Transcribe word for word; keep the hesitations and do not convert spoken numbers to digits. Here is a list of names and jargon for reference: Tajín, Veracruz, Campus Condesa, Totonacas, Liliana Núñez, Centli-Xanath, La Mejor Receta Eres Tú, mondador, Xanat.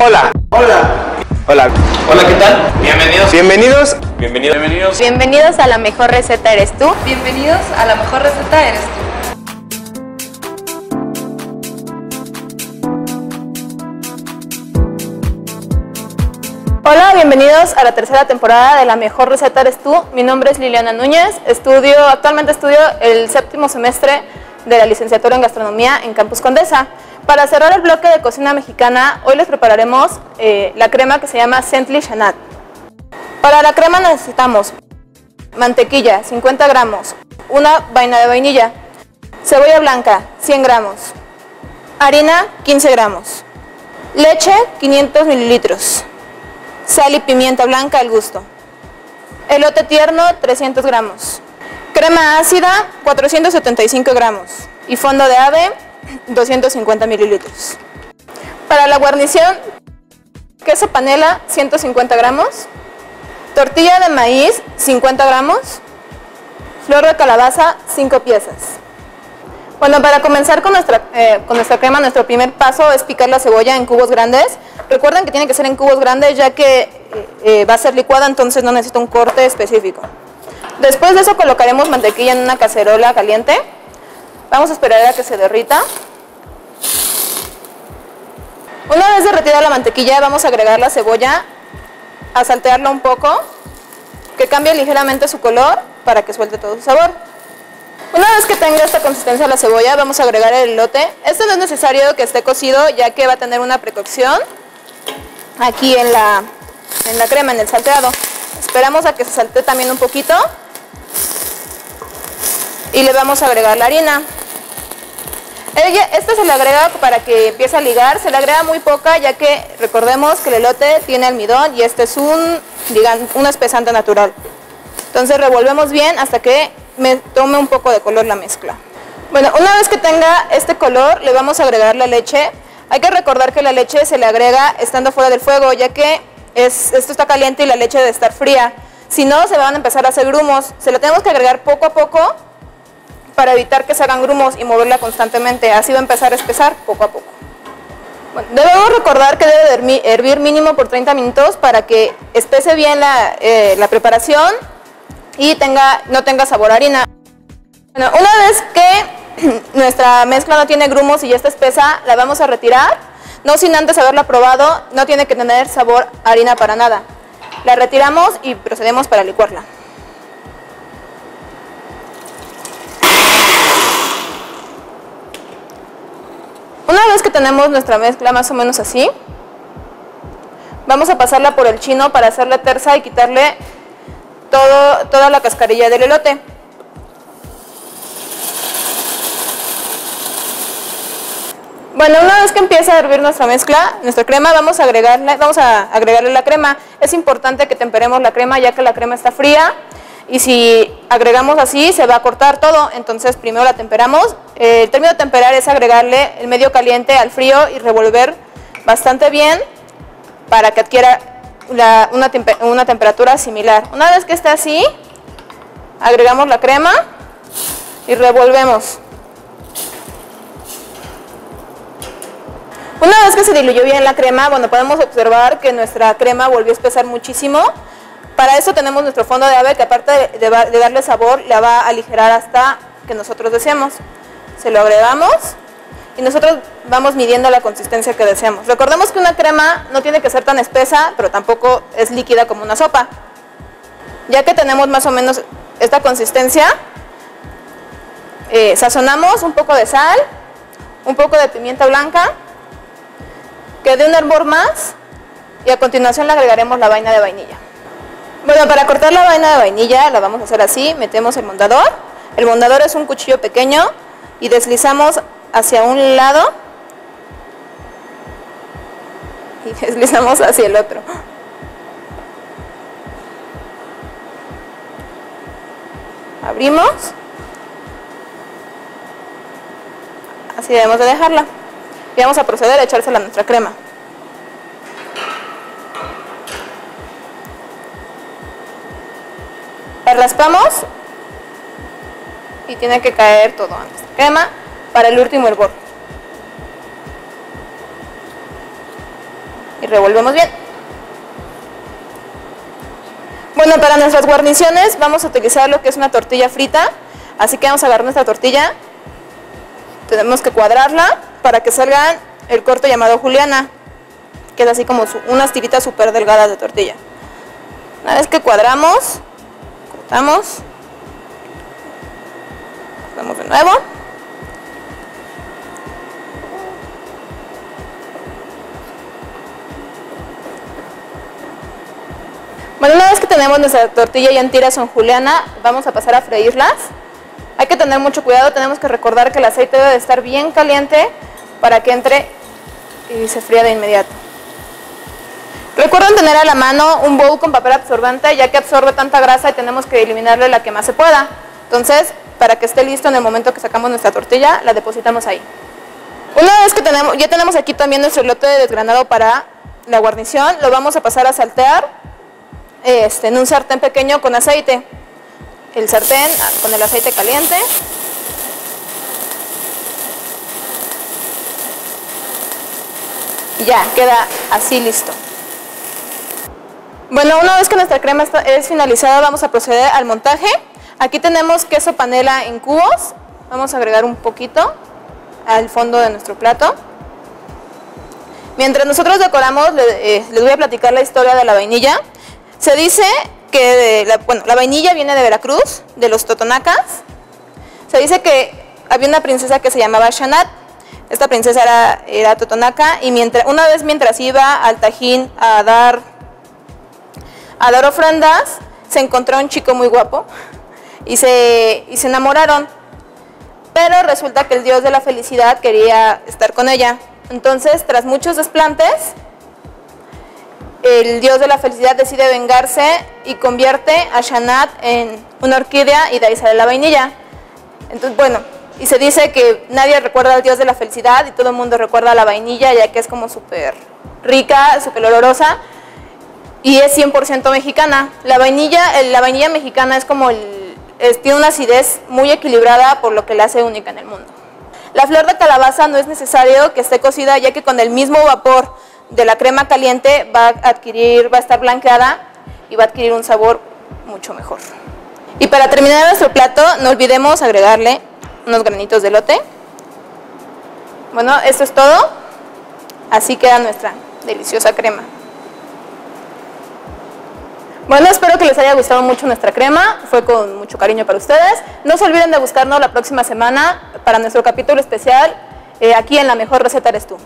Hola. Hola. Hola. Hola, ¿qué tal? Bienvenidos. Bienvenidos. Bienvenidos. Bienvenidos. Bienvenidos a La Mejor Receta Eres Tú. Bienvenidos a La Mejor Receta Eres Tú. Hola, bienvenidos a la tercera temporada de La Mejor Receta Eres Tú. Mi nombre es Liliana Núñez, estudio, actualmente estudio el séptimo semestre de la licenciatura en gastronomía en Campus Condesa. Para cerrar el bloque de cocina mexicana, hoy les prepararemos eh, la crema que se llama Centli-Xanath. Para la crema necesitamos mantequilla, cincuenta gramos, una vaina de vainilla, cebolla blanca, cien gramos, harina, quince gramos, leche, quinientos mililitros. Sal y pimienta blanca al gusto. Elote tierno, trescientos gramos. Crema ácida, cuatrocientos setenta y cinco gramos. Y fondo de ave, doscientos cincuenta mililitros. Para la guarnición, queso panela, ciento cincuenta gramos. Tortilla de maíz, cincuenta gramos. Flor de calabaza, cinco piezas. Bueno, para comenzar con nuestra, eh, con nuestra crema, nuestro primer paso es picar la cebolla en cubos grandes. Recuerden que tiene que ser en cubos grandes ya que eh, va a ser licuada, entonces no necesita un corte específico. Después de eso colocaremos mantequilla en una cacerola caliente. Vamos a esperar a que se derrita. Una vez derretida la mantequilla vamos a agregar la cebolla, a saltearla un poco, que cambie ligeramente su color para que suelte todo su sabor. Una vez que tenga esta consistencia la cebolla vamos a agregar el elote. Esto no es necesario que esté cocido ya que va a tener una precocción aquí en la, en la crema, en el salteado. Esperamos a que se salte también un poquito y le vamos a agregar la harina. Esta se le agrega para que empiece a ligar, se le agrega muy poca ya que recordemos que el elote tiene almidón y este es un, digamos, un espesante natural. Entonces revolvemos bien hasta que me tome un poco de color la mezcla. Bueno, una vez que tenga este color le vamos a agregar la leche. Hay que recordar que la leche se le agrega estando fuera del fuego, ya que es, esto está caliente y la leche debe estar fría. Si no, se van a empezar a hacer grumos. Se la tenemos que agregar poco a poco para evitar que se hagan grumos y moverla constantemente. Así va a empezar a espesar poco a poco. Bueno, debemos recordar que debe de hervir mínimo por treinta minutos para que espese bien la, eh, la preparación y tenga, no tenga sabor a harina. Bueno, una vez que nuestra mezcla no tiene grumos y ya está espesa, la vamos a retirar, no sin antes haberla probado, no tiene que tener sabor a harina para nada. La retiramos y procedemos para licuarla. Una vez que tenemos nuestra mezcla más o menos así, vamos a pasarla por el chino para hacerla tersa y quitarle Todo, toda la cascarilla del elote. Bueno, una vez que empiece a hervir nuestra mezcla, nuestra crema, vamos a agregarle, vamos a agregarle la crema. Es importante que temperemos la crema ya que la crema está fría y si agregamos así se va a cortar todo, entonces primero la temperamos. El término de temperar es agregarle el medio caliente al frío y revolver bastante bien para que adquiera La, una, tempe una temperatura similar. Una vez que esté así, agregamos la crema y revolvemos. Una vez que se diluyó bien la crema, bueno, podemos observar que nuestra crema volvió a espesar muchísimo. Para eso tenemos nuestro fondo de ave que aparte de, de, de darle sabor, la va a aligerar hasta que nosotros deseemos. Se lo agregamos y nosotros vamos midiendo la consistencia que deseamos. Recordemos que una crema no tiene que ser tan espesa, pero tampoco es líquida como una sopa. Ya que tenemos más o menos esta consistencia, eh, sazonamos un poco de sal, un poco de pimienta blanca, que dé un hervor más, y a continuación le agregaremos la vaina de vainilla. Bueno, para cortar la vaina de vainilla la vamos a hacer así, metemos el mondador. El mondador es un cuchillo pequeño y deslizamos hacia un lado y deslizamos hacia el otro. Abrimos. Así debemos de dejarla. Y vamos a proceder a echársela a nuestra crema. La raspamos y tiene que caer todo a nuestra crema para el último hervor. y revolvemos bien. Bueno, para nuestras guarniciones vamos a utilizar lo que es una tortilla frita, así que vamos a agarrar nuestra tortilla, tenemos que cuadrarla para que salga el corte llamado juliana, que es así como unas tiritas súper delgadas de tortilla. Una vez que cuadramos, cortamos, cortamos de nuevo. Bueno, una vez que tenemos nuestra tortilla ya en tiras en juliana, vamos a pasar a freírlas. Hay que tener mucho cuidado, tenemos que recordar que el aceite debe de estar bien caliente para que entre y se fría de inmediato. Recuerden tener a la mano un bowl con papel absorbente, ya que absorbe tanta grasa y tenemos que eliminarle la que más se pueda. Entonces, para que esté listo en el momento que sacamos nuestra tortilla, la depositamos ahí. Una vez que tenemos, ya tenemos aquí también nuestro elote desgranado para la guarnición, lo vamos a pasar a saltear este, en un sartén pequeño con aceite. El sartén con el aceite caliente. Y ya, queda así listo. Bueno, una vez que nuestra crema está, es finalizada, vamos a proceder al montaje. Aquí tenemos queso panela en cubos. Vamos a agregar un poquito al fondo de nuestro plato. Mientras nosotros decoramos, le, eh, les voy a platicar la historia de la vainilla. Se dice que de la, bueno, la vainilla viene de Veracruz, de los Totonacas. Se dice que había una princesa que se llamaba Xanat. Esta princesa era, era totonaca y mientras, una vez mientras iba al Tajín a dar... a dar ofrendas, se encontró un chico muy guapo y se, y se enamoraron, pero resulta que el dios de la felicidad quería estar con ella. Entonces, tras muchos desplantes, el dios de la felicidad decide vengarse y convierte a Xanat en una orquídea y de ahí sale la vainilla. Entonces, bueno, y se dice que nadie recuerda al dios de la felicidad y todo el mundo recuerda a la vainilla, ya que es como súper rica, súper olorosa. Y es cien por ciento mexicana. La vainilla, la vainilla mexicana es como el, es, tiene una acidez muy equilibrada, por lo que la hace única en el mundo. La flor de calabaza no es necesario que esté cocida, ya que con el mismo vapor de la crema caliente va a adquirir, va a estar blanqueada y va a adquirir un sabor mucho mejor. Y para terminar nuestro plato, no olvidemos agregarle unos granitos de elote. Bueno, esto es todo. Así queda nuestra deliciosa crema. Bueno, espero que les haya gustado mucho nuestra crema, fue con mucho cariño para ustedes. No se olviden de buscarnos la próxima semana para nuestro capítulo especial eh, aquí en La Mejor Receta Eres Tú.